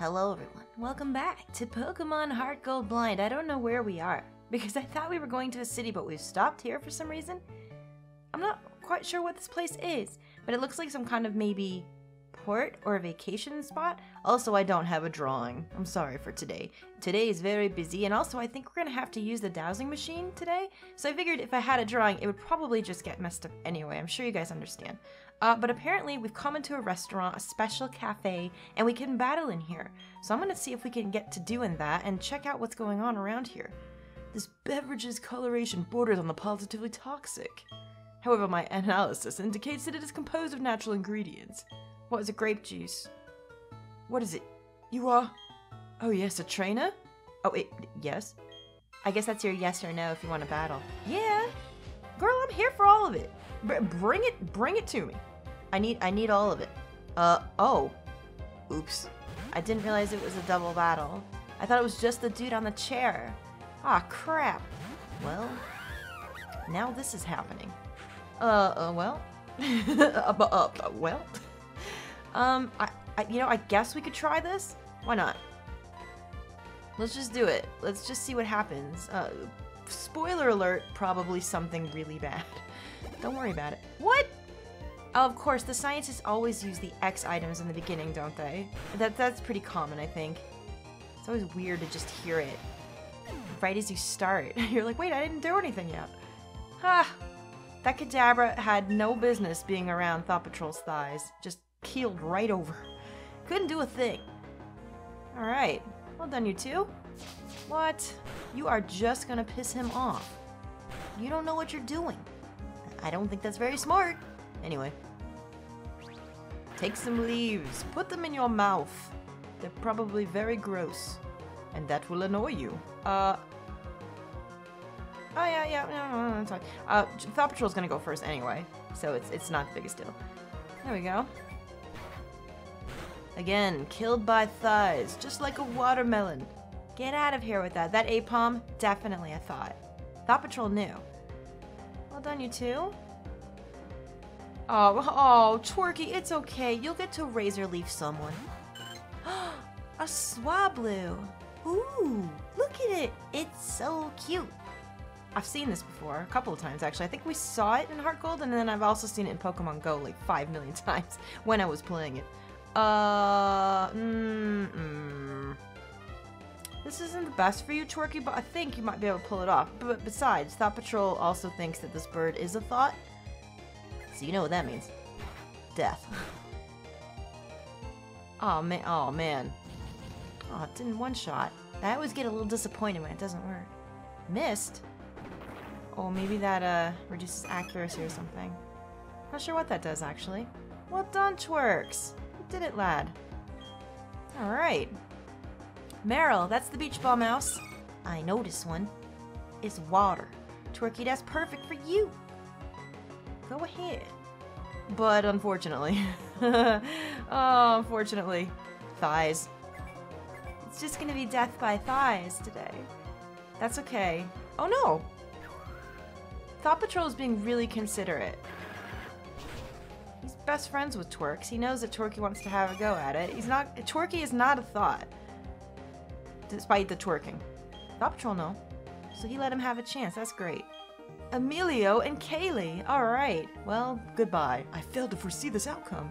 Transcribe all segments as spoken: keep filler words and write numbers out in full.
Hello everyone, welcome back to Pokemon Heart Gold Blind. I don't know where we are, because I thought we were going to a city, but we've stopped here for some reason. I'm not quite sure what this place is, but it looks like some kind of maybe port or a vacation spot. Also, I don't have a drawing. I'm sorry for today. Today is very busy, and also I think we're gonna have to use the dowsing machine today, so I figured if I had a drawing, it would probably just get messed up anyway. I'm sure you guys understand. Uh, but apparently we've come into a restaurant, a special cafe, and we can battle in here. So I'm gonna see if we can get to doing that and check out what's going on around here. This beverage's coloration borders on the positively toxic. However, my analysis indicates that it is composed of natural ingredients. What is a grape juice? What is it? You are? Oh yes, a trainer? Oh, it, yes? I guess that's your yes or no if you want to battle. Yeah! Girl, I'm here for all of it! B bring it, bring it to me! I need, I need all of it. Uh, oh. Oops. I didn't realize it was a double battle. I thought it was just the dude on the chair. Ah, crap. Well, now this is happening. Uh, uh well? uh, uh, uh, well? um, I, I, you know, I guess we could try this? Why not? Let's just do it. Let's just see what happens. Uh, spoiler alert, probably something really bad. Don't worry about it. What? Oh, of course, the scientists always use the X items in the beginning, don't they? That, that's pretty common, I think. It's always weird to just hear it right as you start. You're like, wait, I didn't do anything yet. Ha! Ah, that Kadabra had no business being around Thought Patrol's thighs. Just keeled right over. Couldn't do a thing. Alright. Well done, you two. What? You are just gonna piss him off. You don't know what you're doing. I don't think that's very smart. Anyway. Take some leaves. Put them in your mouth. They're probably very gross. And that will annoy you. Uh... Oh, yeah, yeah, no, no, no, it's fine. Uh, Thought Patrol's gonna go first anyway. So it's, it's not the biggest deal. There we go. Again, killed by thighs. Just like a watermelon. Get out of here with that. That A POM? Definitely, I thought. Thought Patrol knew. Well done, you two. Oh, oh, Twerky, it's okay. You'll get to razor leaf someone. A Swablu. Ooh, look at it. It's so cute. I've seen this before a couple of times, actually. I think we saw it in Heart Gold, and then I've also seen it in Pokemon Go like five million times when I was playing it. Uh, mm-mm. This isn't the best for you, Twerky, but I think you might be able to pull it off. But besides, Thought Patrol also thinks that this bird is a thought. So you know what that means. Death. Oh man, oh man. Oh, it didn't one-shot. I always get a little disappointed when it doesn't work. Missed? Oh, maybe that uh, reduces accuracy or something. Not sure what that does, actually. Well done, Twerks! You did it, lad. Alright. Meryl, that's the beach ball mouse. I know this one. It's water. Twerky, that's perfect for you. Go ahead. But unfortunately. Oh, unfortunately. Thighs. It's just gonna be death by thighs today. That's okay. Oh no! Thought Patrol is being really considerate. He's best friends with Twerks. He knows that Twerky wants to have a go at it. He's not- Twerky is not a thought. Despite the twerking. Thought Patrol, no. So he let him have a chance. That's great. Emilio and Kaylee. Alright. Well, goodbye. I failed to foresee this outcome.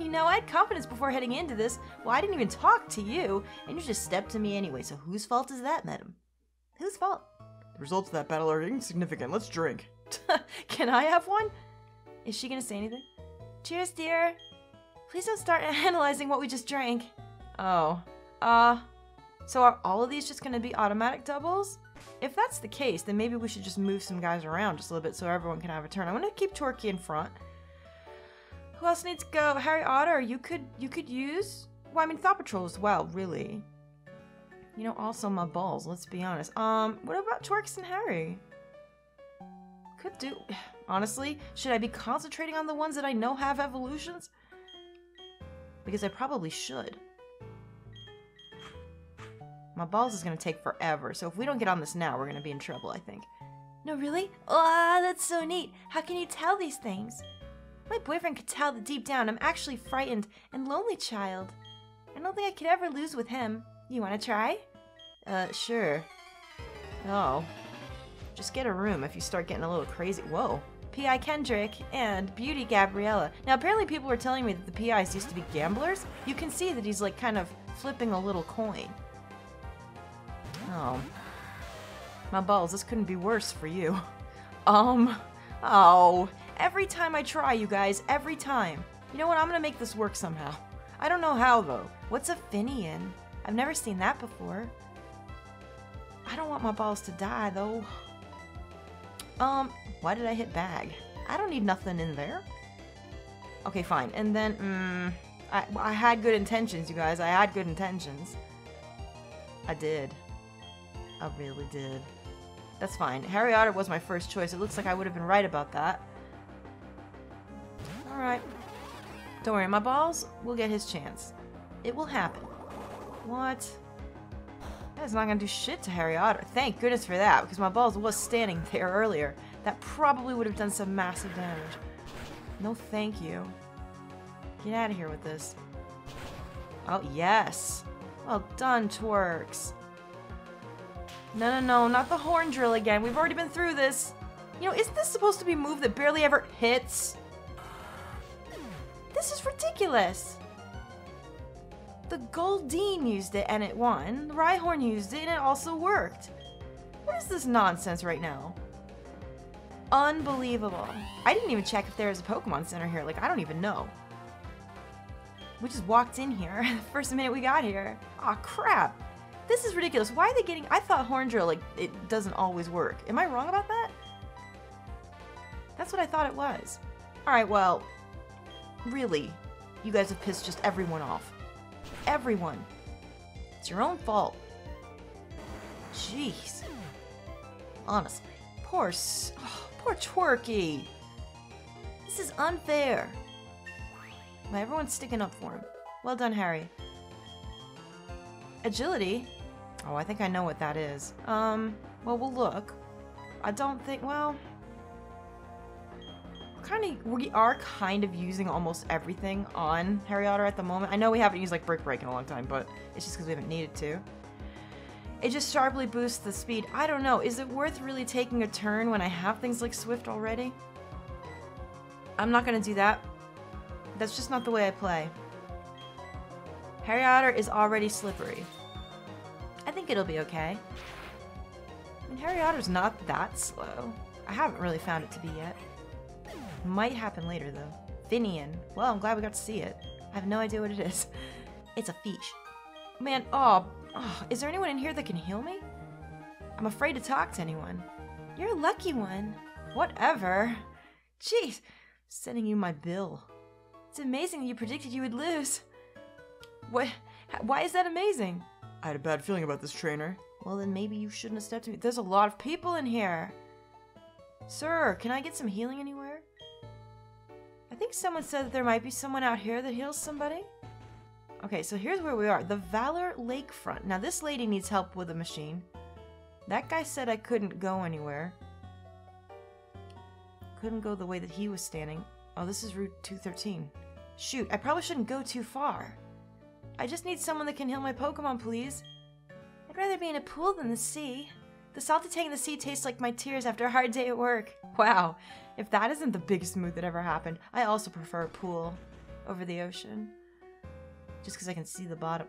You know, I had confidence before heading into this. Well, I didn't even talk to you, and you just stepped to me anyway, so whose fault is that, madam? Whose fault? The results of that battle are insignificant. Let's drink. Can I have one? Is she gonna say anything? Cheers, dear. Please don't start analyzing what we just drank. Oh. Uh... So are all of these just going to be automatic doubles? If that's the case, then maybe we should just move some guys around just a little bit so everyone can have a turn. I'm going to keep Twerky in front. Who else needs to go? Harry Otter, you could you could use... Well, I mean, Thought Patrol as well, really. You know, also my balls, let's be honest. Um, what about Twerks and Harry? Could do... Honestly, should I be concentrating on the ones that I know have evolutions? Because I probably should. My balls is going to take forever, so if we don't get on this now, we're going to be in trouble, I think. No, really? Ah, oh, that's so neat. How can you tell these things? My boyfriend could tell that deep down I'm actually frightened and lonely, child. I don't think I could ever lose with him. You want to try? Uh, sure. Oh. Just get a room if you start getting a little crazy. Whoa. P I Kendrick and Beauty Gabriella. Now apparently people were telling me that the P Is used to be gamblers. You can see that he's like kind of flipping a little coin. Oh. My balls, this couldn't be worse for you. Um. Oh. Every time I try, you guys. Every time. You know what? I'm gonna make this work somehow. I don't know how though. What's a Finian? I've never seen that before. I don't want my balls to die though. Um, why did I hit bag? I don't need nothing in there. Okay, fine. And then, mm, I, I had good intentions, you guys. I had good intentions. I did. I really did. That's fine. Harry Otter was my first choice. It looks like I would have been right about that. Alright. Don't worry, my balls will get his chance. It will happen. What? That's not gonna do shit to Harry Otter. Thank goodness for that, because my balls was standing there earlier. That probably would have done some massive damage. No thank you. Get out of here with this. Oh, yes. Well done, Twerks. No, no, no, not the horn drill again. We've already been through this. You know, isn't this supposed to be a move that barely ever hits? This is ridiculous. The Goldeen used it and it won. The Rhyhorn used it and it also worked. What is this nonsense right now? Unbelievable. I didn't even check if there was a Pokemon Center here. Like, I don't even know. We just walked in here the first minute we got here. Aw, crap. This is ridiculous. Why are they getting... I thought Horn Drill, like, it doesn't always work. Am I wrong about that? That's what I thought it was. Alright, well, really, you guys have pissed just everyone off. Everyone. It's your own fault. Jeez. Honestly. Poor s oh, poor Twerky. This is unfair. Well, everyone's sticking up for him. Well done, Harry. Agility? Oh, I think I know what that is. Um, well, we'll look. I don't think, well... Kind of, we are kind of using almost everything on Harry Otter at the moment. I know we haven't used like Brick Break in a long time, but it's just because we haven't needed to. It just sharply boosts the speed. I don't know. Is it worth really taking a turn when I have things like Swift already? I'm not going to do that. That's just not the way I play. Harry Otter is already slippery. I think it'll be okay. I mean, Harry Otter's not that slow. I haven't really found it to be yet. Might happen later though. Finian. Well, I'm glad we got to see it. I have no idea what it is. It's a fish. Man, oh, oh, is there anyone in here that can heal me? I'm afraid to talk to anyone. You're a lucky one. Whatever. Jeez, I'm sending you my bill. It's amazing that you predicted you would lose. What? Why is that amazing? I had a bad feeling about this trainer. Well, then maybe you shouldn't have stepped to me. There's a lot of people in here. Sir, can I get some healing anywhere? I think someone said that there might be someone out here that heals somebody. Okay, so here's where we are. The Valor Lakefront. Now, this lady needs help with a machine. That guy said I couldn't go anywhere. Couldn't go the way that he was standing. Oh, this is Route two thirteen. Shoot, I probably shouldn't go too far. I just need someone that can heal my Pokemon, please. I'd rather be in a pool than the sea. The salty tang in the sea tastes like my tears after a hard day at work. Wow. If that isn't the biggest mood that ever happened, I also prefer a pool over the ocean. Just because I can see the bottom.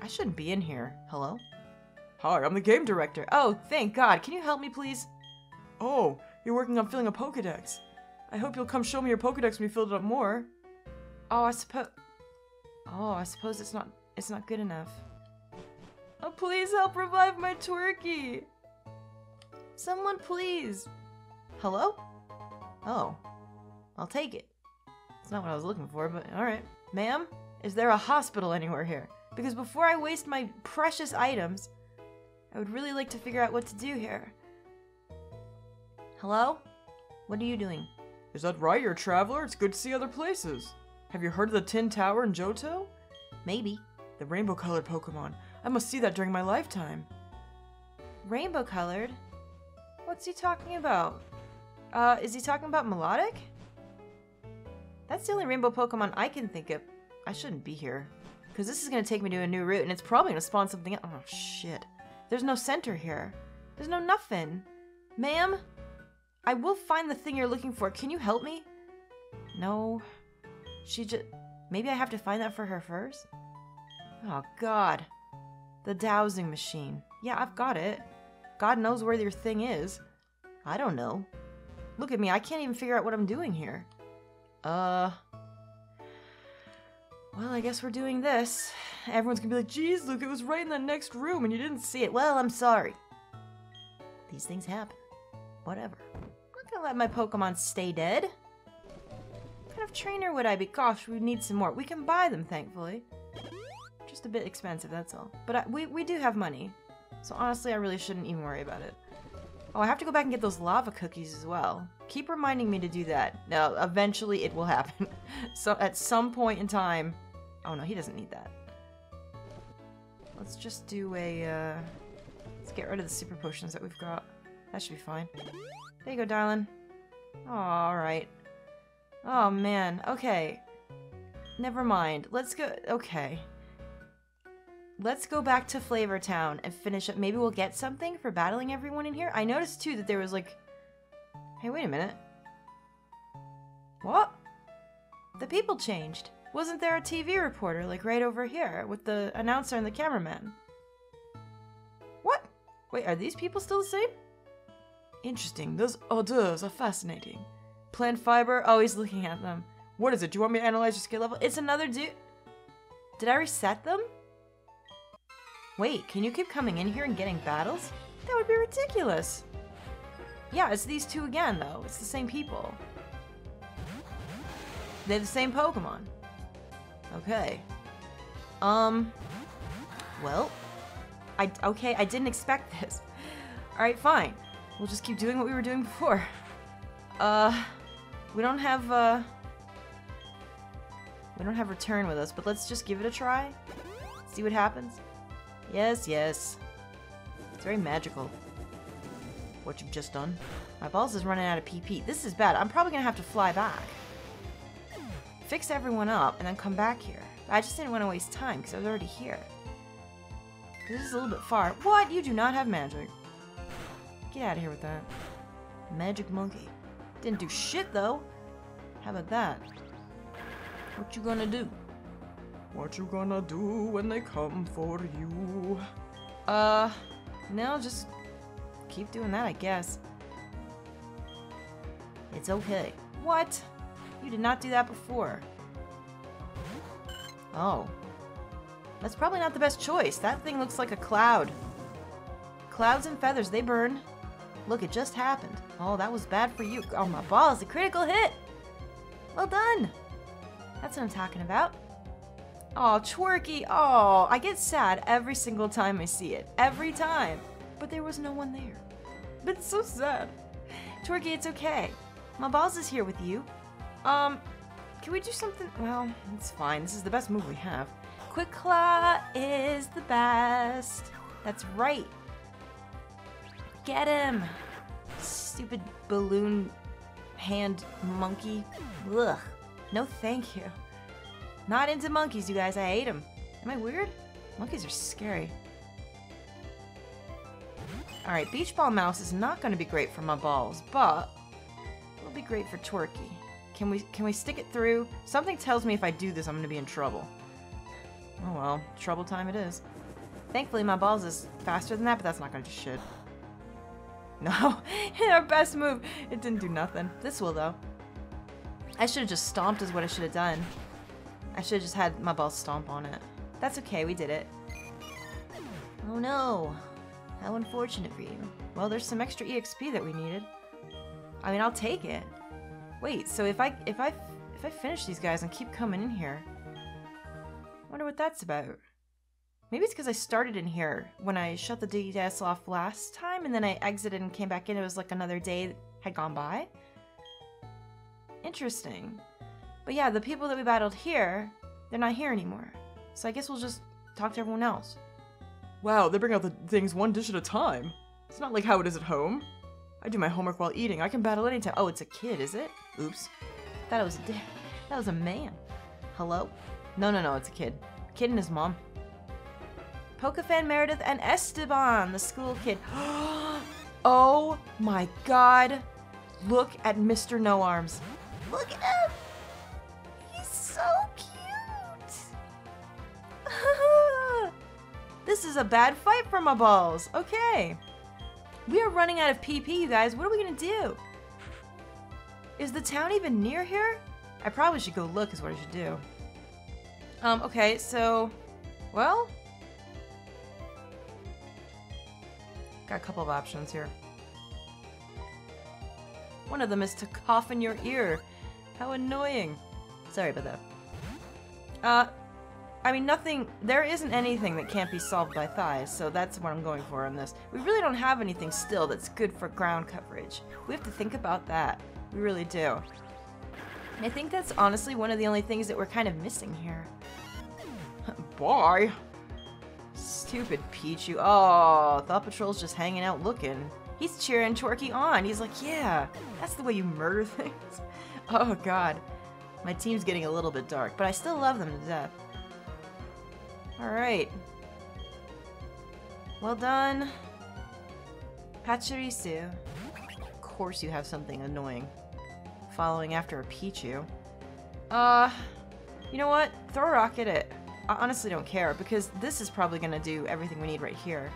I shouldn't be in here. Hello? Hi, I'm the game director. Oh, thank God. Can you help me, please? Oh, you're working on filling a Pokedex. I hope you'll come show me your Pokedex when you filled it up more. Oh, I suppose... Oh, I suppose it's not... It's not good enough. Oh, please help revive my Twerky! Someone, please! Hello? Oh. I'll take it. It's not what I was looking for, but alright. Ma'am? Is there a hospital anywhere here? Because before I waste my precious items, I would really like to figure out what to do here. Hello? What are you doing? Is that right? You're a traveler? It's good to see other places. Have you heard of the Tin Tower in Johto? Maybe. The rainbow-colored Pokemon. I must see that during my lifetime. Rainbow-colored? What's he talking about? Uh, is he talking about Melodic? That's the only rainbow Pokemon I can think of. I shouldn't be here. Because this is going to take me to a new route, and it's probably going to spawn something else. Oh, shit. There's no center here. There's no nothing. Ma'am, I will find the thing you're looking for. Can you help me? No. She just... Maybe I have to find that for her first? Oh, God. The dowsing machine. Yeah, I've got it. God knows where your thing is. I don't know. Look at me. I can't even figure out what I'm doing here. Uh... Well, I guess we're doing this. Everyone's gonna be like, geez, Luke, it was right in the next room and you didn't see it. Well, I'm sorry. These things happen. Whatever. I'm not gonna let my Pokemon stay dead. What kind of trainer would I be? Gosh, we need some more. We can buy them, thankfully. Just a bit expensive, that's all. But I, we, we do have money. So honestly, I really shouldn't even worry about it. Oh, I have to go back and get those lava cookies as well. Keep reminding me to do that. Now, eventually it will happen. So at some point in time... Oh no, he doesn't need that. Let's just do a... Uh... Let's get rid of the super potions that we've got. That should be fine. There you go, darling. Oh, alright. Oh man, okay. Never mind. Let's go... Okay. Let's go back to Flavor Town and finish up. Maybe we'll get something for battling everyone in here. I noticed too that there was like... Hey, wait a minute. What? The people changed. Wasn't there a T V reporter like right over here with the announcer and the cameraman? What? Wait, are these people still the same? Interesting. Those odors are fascinating. Plant fiber. Oh, he's looking at them. What is it? Do you want me to analyze your skill level? It's another dude. Did I reset them? Wait, can you keep coming in here and getting battles? That would be ridiculous. Yeah, it's these two again, though. It's the same people. They're the same Pokemon. Okay. Um. Well. I, okay, I didn't expect this. Alright, fine. We'll just keep doing what we were doing before. Uh. We don't have, uh. We don't have Return with us, but let's just give it a try. See what happens. Yes, yes. It's very magical. What you've just done. My balls is running out of P P. This is bad. I'm probably gonna have to fly back. Fix everyone up and then come back here. I just didn't want to waste time because I was already here. This is a little bit far. What? You do not have magic. Get out of here with that. Magic monkey. Didn't do shit though. How about that? What you gonna do? What you gonna do when they come for you? Uh, no, just keep doing that, I guess. It's okay. What? You did not do that before. Oh. That's probably not the best choice. That thing looks like a cloud. Clouds and feathers, they burn. Look, it just happened. Oh, that was bad for you. Oh, my balls, a critical hit. Well done. That's what I'm talking about. Oh, Twerky. Oh, I get sad every single time I see it. Every time. But there was no one there. That's so sad. Twerky, it's okay. My balls is here with you. Um, can we do something? Well, it's fine. This is the best move we have. Quick Claw is the best. That's right. Get him. Stupid balloon hand monkey. Ugh. No thank you. Not into monkeys, you guys. I hate them. Am I weird? Monkeys are scary. Alright, Beach Ball Mouse is not going to be great for my balls, but it'll be great for Twerky. Can we can we stick it through? Something tells me if I do this, I'm going to be in trouble. Oh well, trouble time it is. Thankfully, my balls is faster than that, but that's not going to do shit. No, our best move. It didn't do nothing. This will, though. I should have just stomped is what I should have done. I should have just had my balls stomp on it. That's okay, we did it. Oh no. How unfortunate for you. Well, there's some extra E X P that we needed. I mean, I'll take it. Wait, so if I if I if I finish these guys and keep coming in here, I wonder what that's about. Maybe it's because I started in here when I shut the D D S off last time and then I exited and came back in. It was like another day had gone by. Interesting. But yeah, the people that we battled here, they're not here anymore. So I guess we'll just talk to everyone else. Wow, they bring out the things one dish at a time. It's not like how it is at home. I do my homework while eating. I can battle anytime. Oh, it's a kid, is it? Oops. Thought it was a, that was a man. Hello? No, no, no, it's a kid. Kid and his mom. Pokefan Meredith and Esteban, the school kid. Oh my god. Look at Mister No Arms. Look at him. He's so cute. This is a bad fight for my balls. Okay. We are running out of P P, you guys. What are we gonna do? Is the town even near here? I probably should go look is what I should do. Um, okay, so, well, got a couple of options here. One of them is to cough in your ear. How annoying. Sorry about that. Uh, I mean, nothing, there isn't anything that can't be solved by thighs, so that's what I'm going for on this. We really don't have anything still that's good for ground coverage. We have to think about that. We really do. I think that's honestly one of the only things that we're kind of missing here. Bye. Stupid Pichu. Oh, Thought Patrol's just hanging out looking. He's cheering Twerky on. He's like, yeah, that's the way you murder things. Oh, God. My team's getting a little bit dark, but I still love them to death. All right. Well done. Pachirisu. Of course you have something annoying. Following after a Pichu. Uh, you know what? Throw a rock at it. I honestly don't care because this is probably gonna do everything we need right here.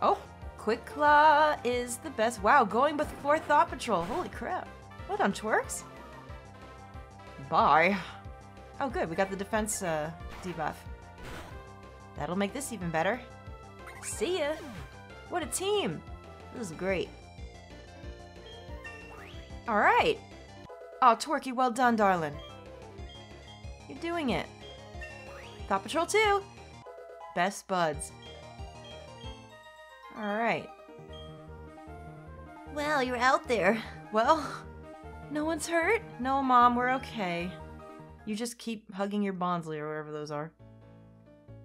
Oh, Quick Claw is the best. Wow, going before Thought Patrol. Holy crap. Well done, Twerks. Bye. Oh, good. We got the defense uh, debuff. That'll make this even better. See ya. What a team. This is great. Alright! Oh, Twerky, well done, darling. You're doing it. Thought Patrol too! Best buds. Alright. Well, you're out there. Well, no one's hurt? No, Mom, we're okay. You just keep hugging your Bonsly or whatever those are.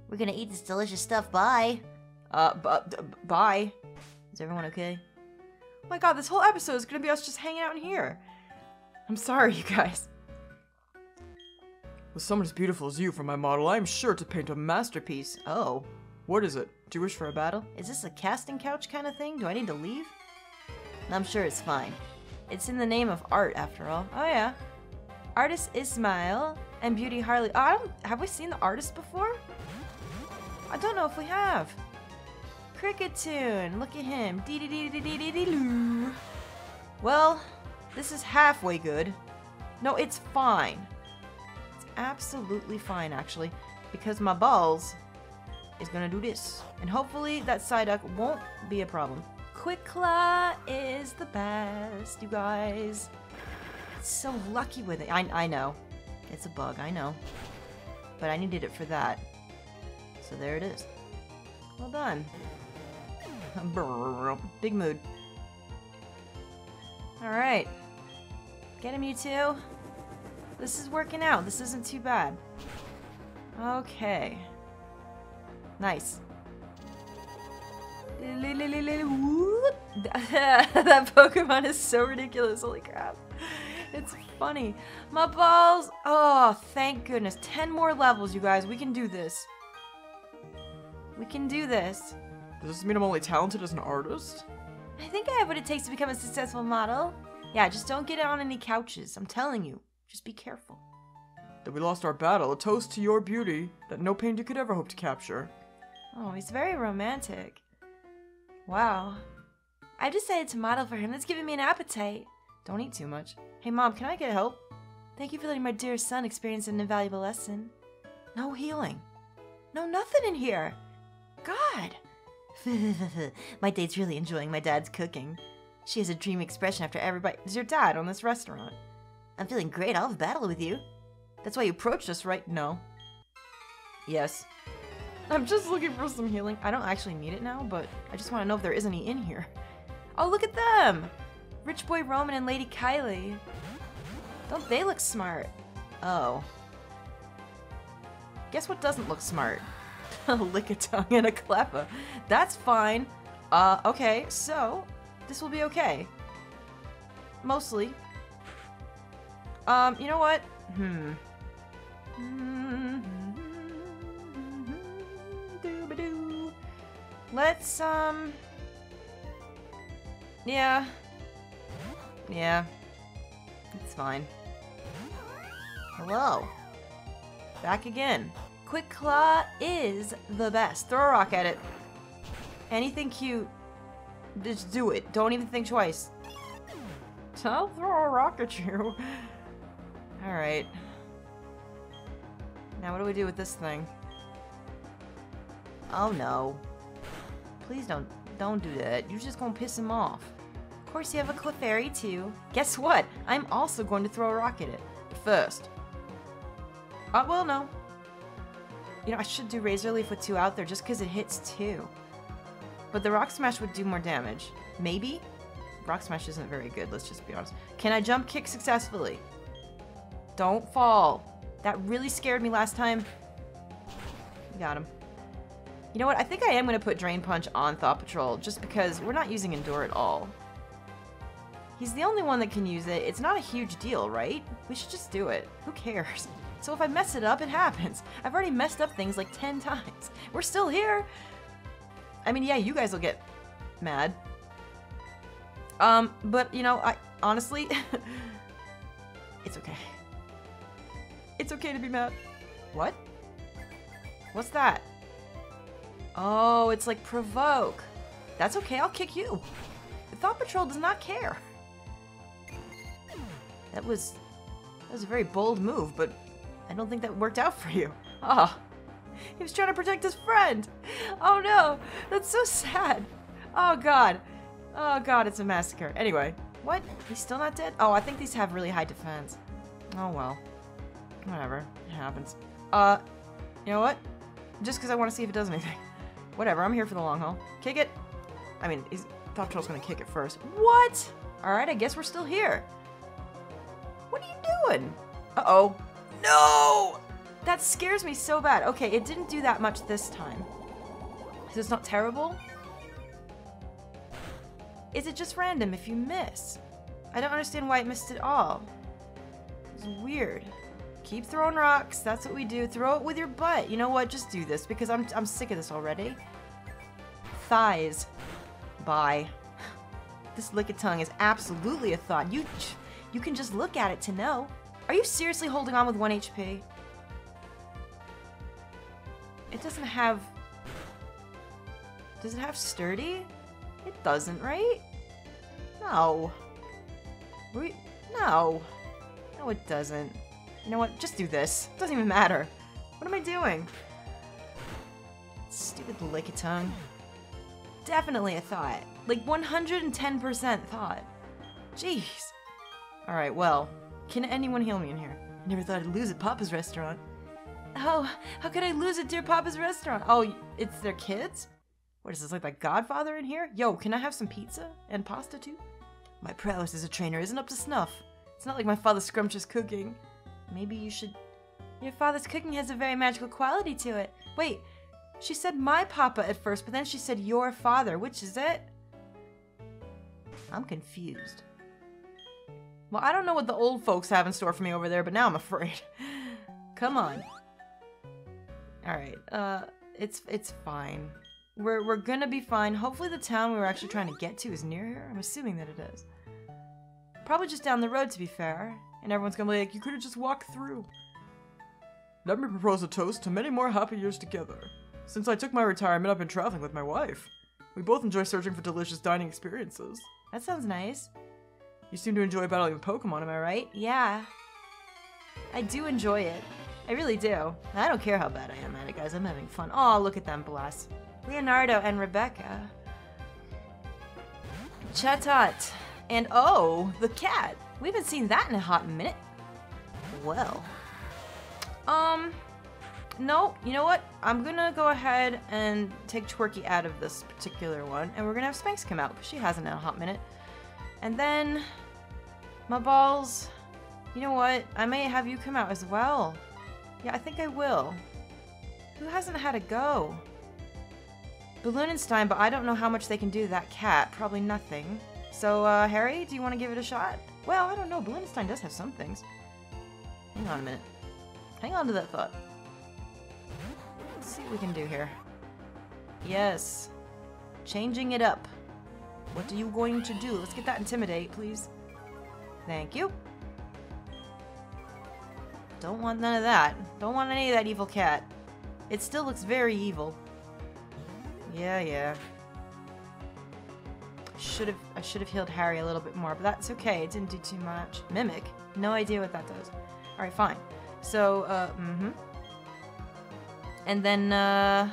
We're gonna eat this delicious stuff, bye! Uh, b b bye. Is everyone okay? Oh my god, this whole episode is gonna be us just hanging out in here. I'm sorry, you guys. With someone as beautiful as you for my model, I am sure to paint a masterpiece. Oh. What is it? Do you wish for a battle? Is this a casting couch kind of thing? Do I need to leave? I'm sure it's fine. It's in the name of art, after all. Oh, yeah. Artist Ismail and Beauty Harley. Oh, I don't, have we seen the artist before? I don't know if we have. Cricket tune. Look at him. Dee dee dee dee dee dee dee doo. Well, this is halfway good. No, it's fine. It's absolutely fine, actually, because my balls is gonna do this, and hopefully that Psyduck won't be a problem. Quick Claw is the best, you guys. It's so lucky with it. I I know, it's a bug. I know, but I needed it for that. So there it is. Well done. Big mood. Alright. Get him, you two. This is working out. This isn't too bad. Okay. Nice. That Pokemon is so ridiculous. Holy crap. It's funny. My balls. Oh, thank goodness. ten more levels, you guys. We can do this. We can do this. Does this mean I'm only talented as an artist? I think I have what it takes to become a successful model. Yeah, just don't get on any couches. I'm telling you. Just be careful. That we lost our battle. A toast to your beauty that no painter could ever hope to capture. Oh, he's very romantic. Wow. I decided to model for him. That's giving me an appetite. Don't eat too much. Hey, Mom, can I get help? Thank you for letting my dear son experience an invaluable lesson. No healing. No nothing in here. God. My date's really enjoying my dad's cooking. She has a dream expression after every bite. Is your dad on this restaurant? I'm feeling great. I'll have battle with you. That's why you approached us, right? No. Yes. I'm just looking for some healing. I don't actually need it now, but I just want to know if there is any in here. Oh, look at them! Rich Boy Roman and Lady Kylie. Don't they look smart? Oh. Guess what doesn't look smart? A Lickitung and a Cleffa. That's fine. Uh, okay, so this will be okay. Mostly. Um, you know what? Hmm. Mm-hmm. Let's, um... yeah. Yeah. It's fine. Hello. Back again. Quick Claw is the best. Throw a rock at it. Anything cute, just do it. Don't even think twice. I'll throw a rock at you. Alright. Now what do we do with this thing? Oh no. Please don't don't do that. You're just gonna piss him off. Of course you have a Clefairy too. Guess what? I'm also going to throw a rock at it. First. Oh, well, no. You know, I should do Razor Leaf with two out there just because it hits two. But the Rock Smash would do more damage. Maybe? Rock Smash isn't very good, let's just be honest. Can I jump kick successfully? Don't fall. That really scared me last time. Got him. You know what? I think I am going to put Drain Punch on Thought Patrol just because we're not using Endure at all. He's the only one that can use it. It's not a huge deal, right? We should just do it. Who cares? So if I mess it up, it happens. I've already messed up things like ten times. We're still here. I mean, yeah, you guys will get mad. Um, but, you know, I honestly, it's okay. It's okay to be mad. What? What's that? Oh, it's like provoke. That's okay, I'll kick you. The Thought Patrol does not care. That was, that was a very bold move, but I don't think that worked out for you. Ah, oh, he was trying to protect his friend. Oh no, that's so sad. Oh God. Oh God, it's a massacre. Anyway, what? He's still not dead? Oh, I think these have really high defense. Oh well, whatever, it happens. Uh, you know what? Just because I want to see if it does anything. Whatever, I'm here for the long haul. Kick it. I mean, he's, Thought Patrol's gonna kick it first. What? All right, I guess we're still here. What are you doing? Uh-oh. No! That scares me so bad. Okay, it didn't do that much this time. So it's not terrible? Is it just random if you miss? I don't understand why it missed at all. It's weird. Keep throwing rocks. That's what we do. Throw it with your butt. You know what? Just do this because I'm, I'm sick of this already. Thighs. Bye. This Lickitung is absolutely a thought. You, you can just look at it to know. Are you seriously holding on with one H P? It doesn't have... Does it have sturdy? It doesn't, right? No. We, no. No, it doesn't. You know what? Just do this. It doesn't even matter. What am I doing? Stupid Lickitung. Definitely a thought. Like one hundred ten percent thought. Jeez. Alright, well. Can anyone heal me in here? I never thought I'd lose at Papa's restaurant. Oh, how could I lose at dear Papa's restaurant? Oh, it's their kids? What is this, like the Godfather in here? Yo, can I have some pizza and pasta too? My prowess as a trainer isn't up to snuff. It's not like my father's scrumptious cooking. Maybe you should... Your father's cooking has a very magical quality to it. Wait, she said my papa at first, but then she said your father, which is it? I'm confused. Well, I don't know what the old folks have in store for me over there, but now I'm afraid. Come on. Alright, uh, it's, it's fine. We're, we're gonna be fine. Hopefully the town we were actually trying to get to is near here. I'm assuming that it is. Probably just down the road, to be fair. And everyone's gonna be like, you could've just walked through. Let me propose a toast to many more happy years together. Since I took my retirement, I've been traveling with my wife. We both enjoy searching for delicious dining experiences. That sounds nice. You seem to enjoy battling with Pokemon, am I right? Yeah. I do enjoy it. I really do. I don't care how bad I am at it, guys. I'm having fun. Aw, look at them, bless. Leonardo and Rebecca. Chatot. And oh, the cat. We haven't seen that in a hot minute. Well. Um, no, you know what? I'm gonna go ahead and take Twerky out of this particular one. And we're gonna have Spanks come out, because she hasn't in a hot minute. And then, my balls. You know what? I may have you come out as well. Yeah, I think I will. Who hasn't had a go? Balloonenstein, but I don't know how much they can do to that cat. Probably nothing. So, uh, Harry, do you want to give it a shot? Well, I don't know. Balloonenstein does have some things. Hang on a minute. Hang on to that thought. Let's see what we can do here. Yes. Changing it up. What are you going to do? Let's get that intimidate, please. Thank you. Don't want none of that. Don't want any of that evil cat. It still looks very evil. Yeah, yeah. Should have, I should have healed Harry a little bit more, but that's okay. It didn't do too much. Mimic? No idea what that does. Alright, fine. So, uh, mm-hmm. And then, uh...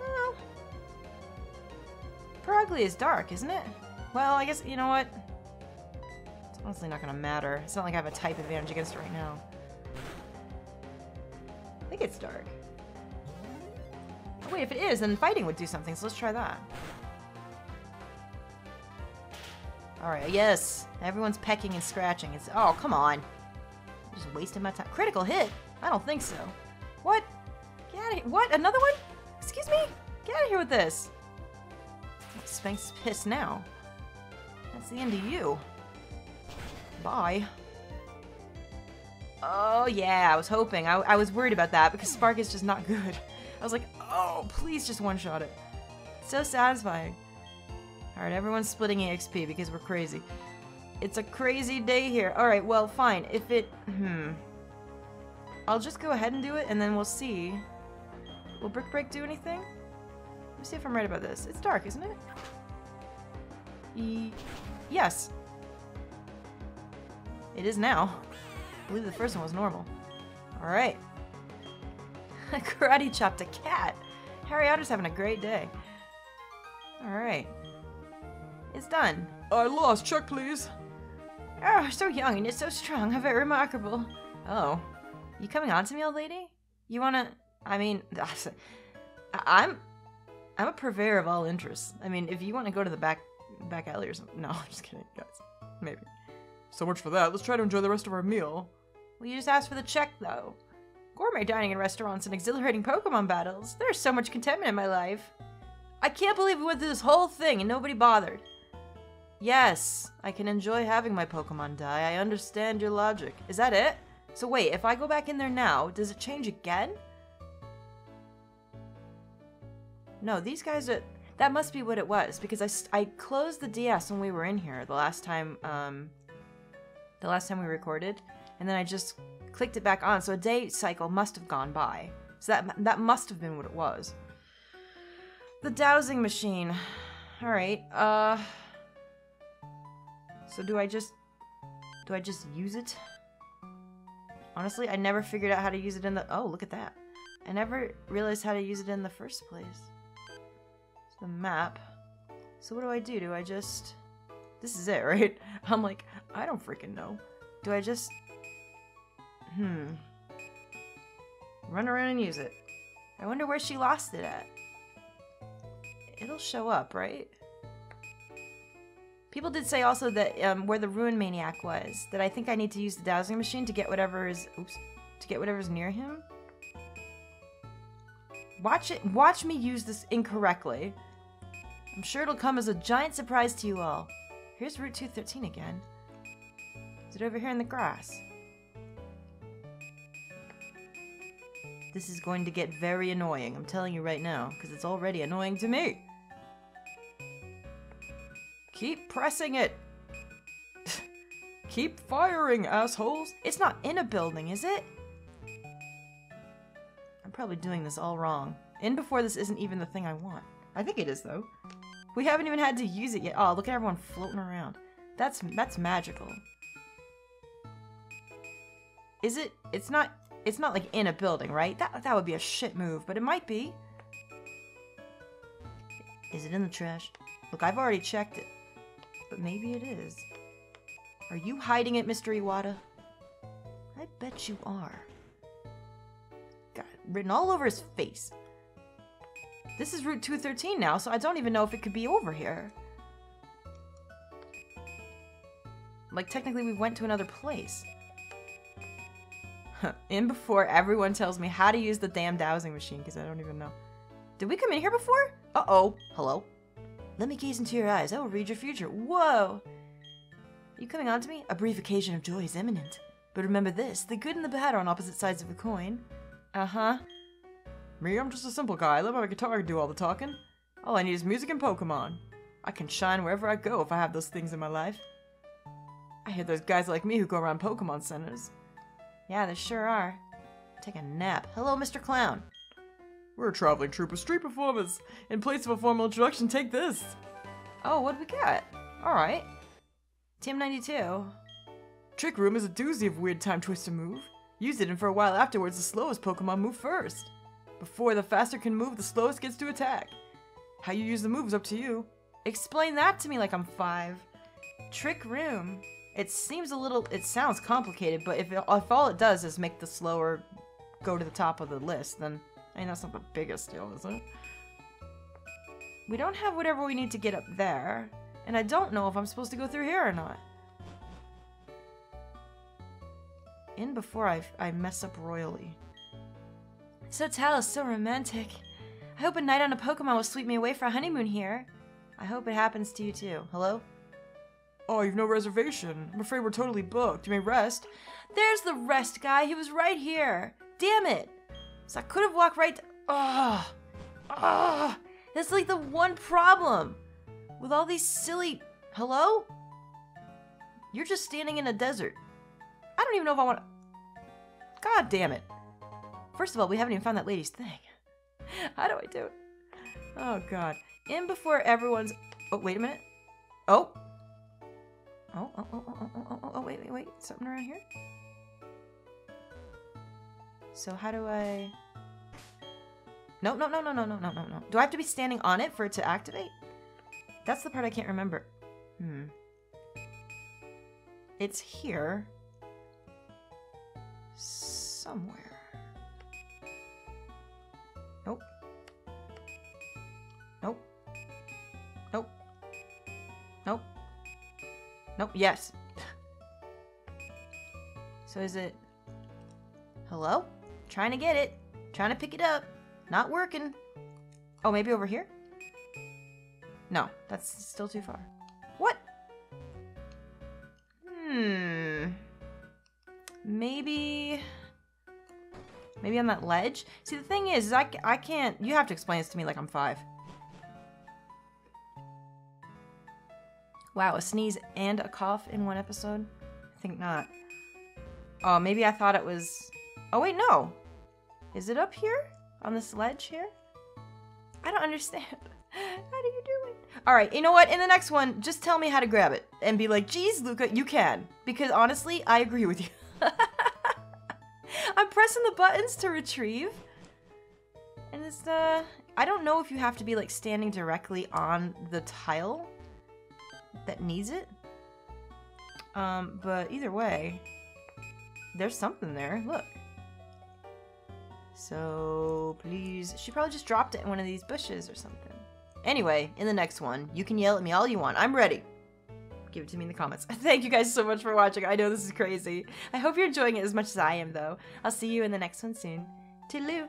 well, Perugly is dark, isn't it? Well, I guess, you know what? It's honestly not gonna matter. It's not like I have a type advantage against it right now. I think it's dark. Oh, wait, if it is, then fighting would do something, so let's try that. Alright, yes! Everyone's pecking and scratching. It's, oh, come on! I'm just wasting my time. Critical hit? I don't think so. What? Get out of here. What? Another one? Excuse me? Get out of here with this! Spanks is pissed now. That's the end of you. Bye. Oh, yeah, I was hoping. I, I was worried about that because Spark is just not good. I was like, oh, please just one-shot it. It's so satisfying. Alright, everyone's splitting E X P because we're crazy. It's a crazy day here. Alright, well, fine. If it... hmm. I'll just go ahead and do it, and then we'll see. Will Brick Break do anything? Let me see if I'm right about this. It's dark, isn't it? E... yes. It is now. I believe the first one was normal. Alright. Karate chopped a cat. Harry Otter's having a great day. Alright. It's done. I lost. Check, please. Oh, so young and yet so strong. How very remarkable. Oh. You coming on to me, old lady? You wanna... I mean... I'm... I'm a purveyor of all interests. I mean, if you want to go to the back back alley or something... No, I'm just kidding, guys. Maybe. So much for that. Let's try to enjoy the rest of our meal. Well, you just asked for the check, though. Gourmet dining in restaurants and exhilarating Pokemon battles. There's so much contentment in my life. I can't believe we went through this whole thing and nobody bothered. Yes, I can enjoy having my Pokemon die. I understand your logic. Is that it? So wait, if I go back in there now, does it change again? No, these guys are... that must be what it was, because I, I closed the D S when we were in here the last time, um... the last time we recorded, and then I just clicked it back on, so a day cycle must have gone by. So that, that must have been what it was. The dowsing machine. Alright, uh... so do I just... do I just use it? Honestly, I never figured out how to use it in the... oh, look at that. I never realized how to use it in the first place. It's the map. So what do I do? Do I just... this is it, right? I'm like, I don't freaking know. Do I just... hmm. run around and use it. I wonder where she lost it at. It'll show up, right? People did say also that um, where the Ruin Maniac was, that I think I need to use the dowsing machine to get whatever is, oops, to get whatever is near him. Watch it. Watch me use this incorrectly. I'm sure it'll come as a giant surprise to you all. Here's Route two thirteen again. Is it over here in the grass? This is going to get very annoying. I'm telling you right now, because it's already annoying to me. Keep pressing it! Keep firing, assholes! It's not in a building, is it? I'm probably doing this all wrong. In before this isn't even the thing I want. I think it is, though. We haven't even had to use it yet. Oh, look at everyone floating around. That's that's magical. Is it? It's not, it's not like in a building, right? That, that would be a shit move, but it might be. Is it in the trash? Look, I've already checked it. But maybe it is. Are you hiding it, Mister Iwata? I bet you are. Got it written all over his face. This is Route two thirteen now, so I don't even know if it could be over here. Like, technically we went to another place. In before everyone tells me how to use the damn dowsing machine, because I don't even know. Did we come in here before? Uh-oh. Hello? Let me gaze into your eyes. I will read your future. Whoa! Are you coming on to me? A brief occasion of joy is imminent. But remember this, the good and the bad are on opposite sides of the coin. Uh-huh. Me, I'm just a simple guy. I let my guitar do all the talking. All I need is music and Pokemon. I can shine wherever I go if I have those things in my life. I hear there's guys like me who go around Pokemon centers. Yeah, there sure are. Take a nap. Hello, Mister Clown. We're a traveling troupe of street performers. In place of a formal introduction, take this. Oh, what do we got? Alright. T M ninety-two. Trick Room is a doozy of weird time twist and move. Use it and for a while afterwards the slowest Pokemon move first. Before the faster can move, the slowest gets to attack. How you use the move is up to you. Explain that to me like I'm five. Trick Room. It seems a little, it sounds complicated, but if, it, if all it does is make the slower go to the top of the list, then, I mean, that's not the biggest deal, is it? We don't have whatever we need to get up there, and I don't know if I'm supposed to go through here or not. In before I, I mess up royally. So tall is so romantic. I hope a night on a Pokemon will sweep me away for a honeymoon here. I hope it happens to you too. Hello? Oh, you've no reservation. I'm afraid we're totally booked. You may rest. There's the rest guy. He was right here. Damn it. So I could have walked right to... Ugh. Ugh. That's like the one problem. With all these silly... Hello? You're just standing in a desert. I don't even know if I want to... God damn it. First of all, we haven't even found that lady's thing. How do I do it? Oh, God. In before everyone's... Oh, wait a minute. Oh. Oh, oh, oh, oh, oh, oh, oh, oh, wait, wait, wait. Something around here? So how do I... No, no, no, no, no, no, no, no, no. Do I have to be standing on it for it to activate? That's the part I can't remember. Hmm. It's here. Somewhere. Nope. Nope. Nope. Nope. Nope, yes. So is it... Hello? Trying to get it. Trying to pick it up. Not working. Oh, maybe over here? No, that's still too far. What? Hmm. Maybe... Maybe on that ledge? See, the thing is, is I, I can't... You have to explain this to me like I'm five. Wow, a sneeze and a cough in one episode? I think not. Oh, maybe I thought it was... Oh, wait, no. Is it up here? On this ledge here? I don't understand. How do you do it? All right, you know what? In the next one, just tell me how to grab it. And be like, geez, Luca, you can. Because honestly, I agree with you. I'm pressing the buttons to retrieve. And it's, uh... I don't know if you have to be, like, standing directly on the tile that needs it. Um, but either way, there's something there. Look. So, please. She probably just dropped it in one of these bushes or something. Anyway, in the next one, you can yell at me all you want. I'm ready. Give it to me in the comments. Thank you guys so much for watching. I know this is crazy. I hope you're enjoying it as much as I am, though. I'll see you in the next one soon. Toodaloo!